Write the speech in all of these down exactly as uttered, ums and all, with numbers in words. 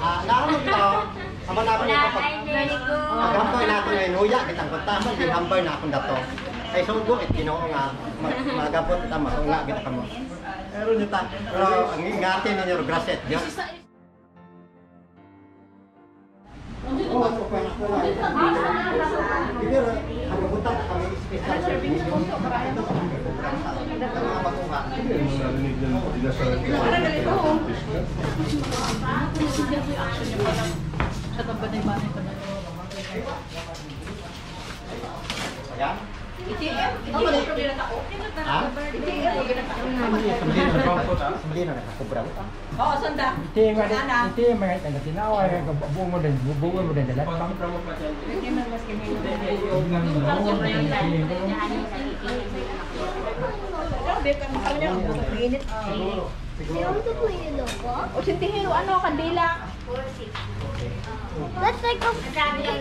Ah, naamot to. Amo na ako ng kapag... Paghampay na ako ngayon, huya, kitang kontaman, gihampay na akong dato. Ay sunggo, it ginoo nga, magabot at ama, nga, kita ka mo. Pero nyo ta, pero ang ingate ninyo, graset, Diyos. Oh, ako pa na ko lang. Hindi rin, hagabutan na kami, special service. Ito, ang mga Bekanya aku ini. Oh, ano kandila. That's like a family.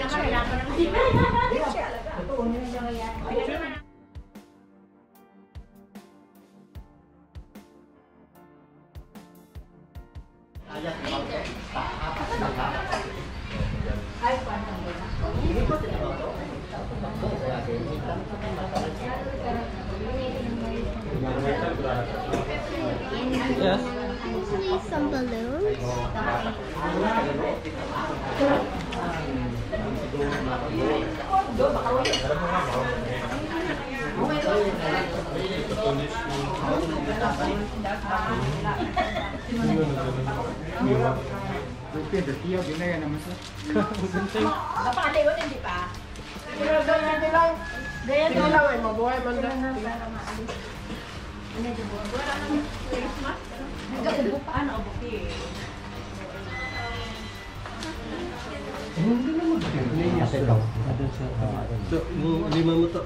Yes. Please, some balloons. Ano yung buwan? Wala naman yung place mask? Nagkabukaan o bukin? Hindi naman bukin. Ate daw. So, lima mo to?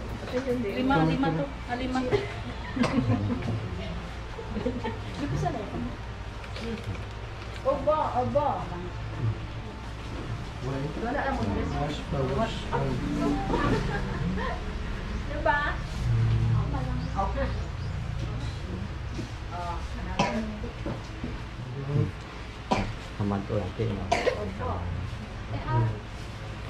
Lima, lima to. Lima to. Dito sa lahat. Oba, oba. Wala lang mo. Wash pa, wash pa. Diba? Okay. Aman tuh nanti mah.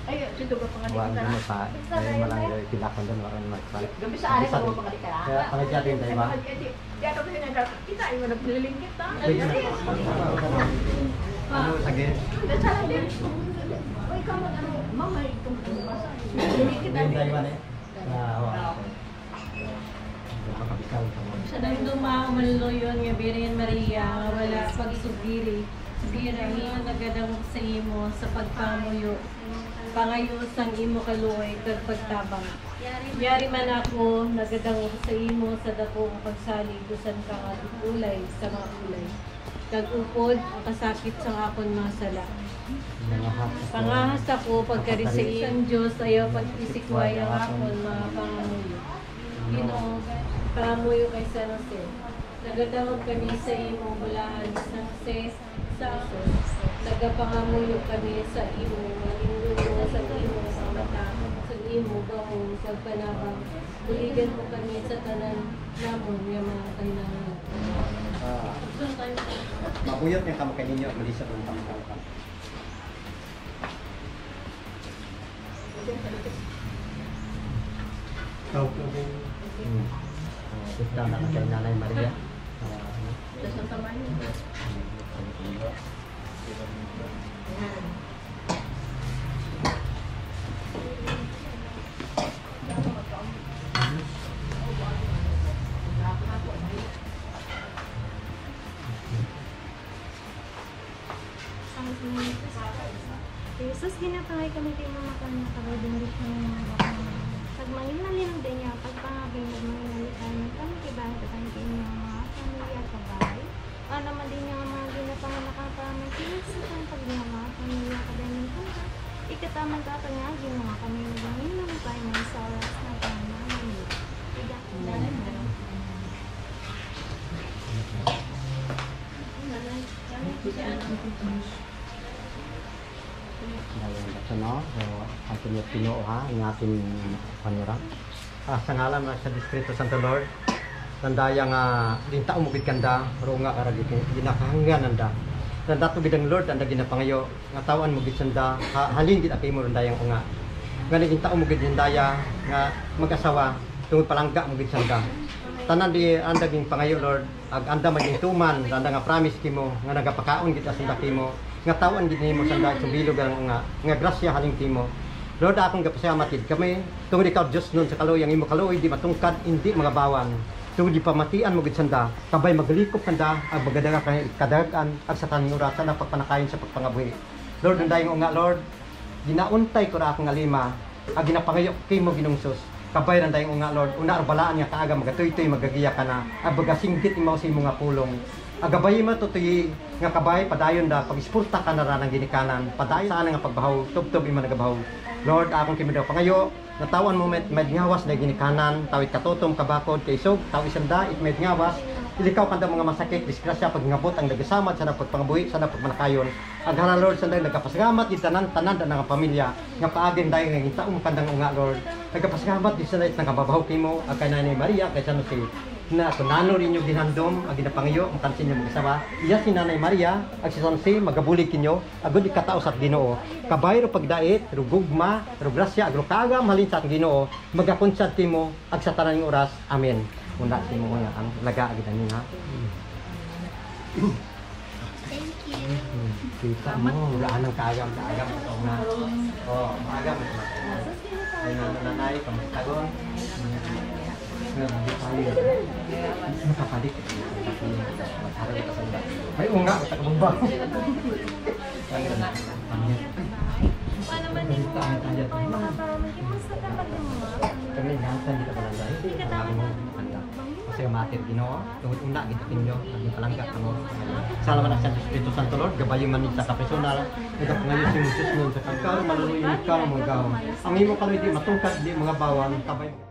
Ayo, itu juga pengadilan. Wah, masa saya malah tidak konten lawan macam. Gak bisa ada sama pengadilan. Ya, kalau jadi tadi mah. Ya, kalau ini ada kita yang ada keliling kita. Halo, saged. Bicara deh. Oi, kamu anu mama itu bahasa. Jadi kita dari mana? Nah, sa dahil dumang maluloyon nga Birhen Maria wala pagsugiri birahin nagadangog sa imo sa pagpamuyo pangayos ang imo kaluoy kag pagtabang yari man ako nagadangog sa imo sa dakong pagsalig usan ka nga ulay sa mga ulay kag upod ang kasakit sa akon mga sala pangahas ako pagkari sa iyang Dios ayaw pagisikway ang akon mga pangamuyo Ginoo pamuyo kay San Jose. Nagadawag kami sa imong bulahan San Jose sa ako. Nagapangamuyo kami sa imong malindungo sa imong sa mata, sa imong gahong sa panabang. Buligan mo kami sa tanan namon nga mga kailangan. Ah. Mabuyot niya kamo kay ninyo muli sa buntang ka. Kau kau kita nak macam nyanyi Maria. Dasar sama ini. Yesus gina tawag kami di mama kami tawag dengar kami. Pagmahin na linang din niya, pagpangagin na mga nalitan ng kamikibahan at ang inyong mga pamilya at kabay. O naman din niya ang mga ginapanganakang pamangkinig sa kantag niya mga pamilya at kadaling punta. Ikataman ka pa nga, ginawa kami ng bangin na mabay ng sa oras na pangangamuyo. Iga, dalan na. Dalan, dalan siya. Nagsano, atin yung pinuha, yung ating panurang. Ah, sa ngalam na sa Distrito Santo Lord, tanda yung uh, linta umugid kanda, roong nga karagit, ginakahanggan nanda. dan dato gidang Lord anda ginapangayo nga tawaan mo gitsanda halin gid apay mo rendayang unga nga naging tao mo gid hindaya nga mag-asawa tungod palangga mo gitsanda tanan di anda ging pangayo Lord ag anda maging tuman anda nga promise kimo nga nagapakaon gid asanda kimo nga tawaan gid nimo sanda subilog ang unga nga grasya haling kimo Lord akong gapasamatid kami tungod ikaw Dios nun sa kaloy ang imo kaloy di matungkad indi mga bawan tungod di pamatian mo gitsanda tabay magalikop kanda ang magadaga kay kadagan at sa kanuratan ang pagpanakayon sa pagpangabuhi Lord nanday nga nga Lord ginauntay ko ra akong alima ang ginapangayo kimo ginungsos kabay nanday nga nga Lord una arbalaan nga kaaga magatuytoy magagiya kana ang bagasinggit imaw sa imong nga pulong agabay matutuyi nga kabay padayon da pagisporta kana ra nang ginikanan padayon sana nga pagbahaw tubtob ima nagabahaw Lord akong kimidaw pangayo natawan mo met med ngawas na ginikanan tawid katotom kabakod kay isog tawid sanda it med ngawas ilikaw kanda mga masakit disgrasya pag ngabot ang nagasamad sa napagpangabuhi sa napagmanakayon aghara Lord sanda nagapasagamat gid tanan tanan nga pamilya nga paagin dai nga gitaom kandang unga Lord nagapasagamat gid sanda it nagababaw kimo kay Nanay Maria kay San Jose na tunano ninyo ginhandom ang ginapangayo ang kansin ninyo magsawa iya si Nanay Maria ag si San Jose magabulig kinyo agud ikataos at Ginoo kabayro pagdait rugugma rugrasya agrokagam sa Ginoo magakunsad kimo ag sa tanang oras amen una si mo nga ang laga gid ani ha thank you kita mo wala nang kaagam kaagam na oh maagam ay nanay kamusta gon nakapalit ay unga takbang Kita kita